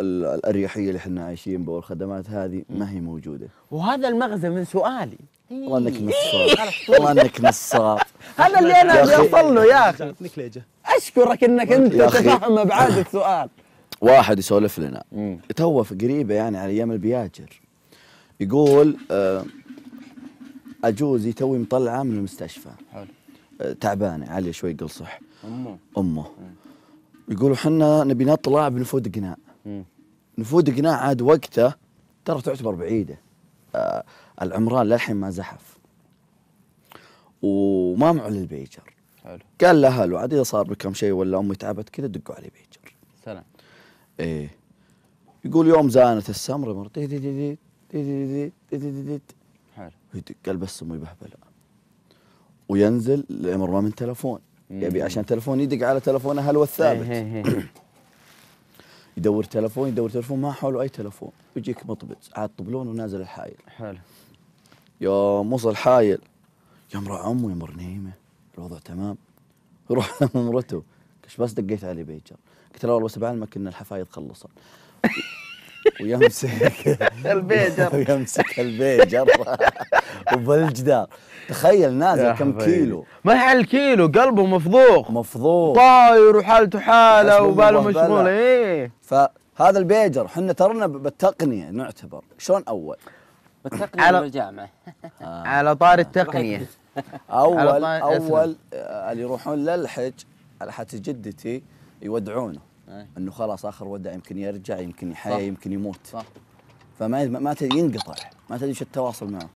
الأريحية اللي احنا عايشين بها والخدمات هذه ما هي موجودة. وهذا المغزى من سؤالي. والله انك نصاب، والله انك نصاب. هذا اللي انا ابي اوصل له يا اخي. اشكرك انك انت تفهم ابعاد السؤال. واحد يسولف لنا تو في قريبه يعني على ايام البياجر، يقول اجوزي توي مطلعه من المستشفى. حلو. تعبانه عاليه شوي قلصح. امه يقولوا حنا نبي نطلع بنفود قناع. نفود قناع عاد وقته ترى تعتبر بعيده. العمران للحين ما زحف وما معه للبيجر. حلو. قال له هلو عاد اذا صار بكم شيء ولا امي تعبت كذا دقوا علي بيجر. سلام. ايه. يقول يوم زانت السمره مرة دي دي دي دي دي دي. قال بس امي بهبله. وينزل الامر ما من تلفون، يبي عشان تلفون يدق على تلفونه هلو الثابت. يدور تلفون يدور تلفون ما حوله اي تلفون، يجيك مطبز عاد طبلون ونازل الحايل. حلو. يوم وصل حايل يا امرأة امه يا امرأة نيمه الوضع تمام. يروح لمرته ايش بس دقيت علي بيجر، قلت له والله بس بعلمك ان الحفايض خلصت. ويمسك البيجر ويمسك البيجر وبالجدار. تخيل نازل كم كيلو، ما هي على الكيلو، قلبه مفضوخ مفضوخ طاير وحالته حاله وباله مشغول. ايه فهذا البيجر احنا ترنا بالتقنيه نعتبر شلون اول بالتقنيه بالجامعه. على طار التقنيه اول اللي يروحون للحج على حت جدتي يودعونه انه خلاص اخر ودع، يمكن يرجع يمكن يحيى يمكن يموت. صح. فما ما ينقطع، ما تدري شو التواصل معه.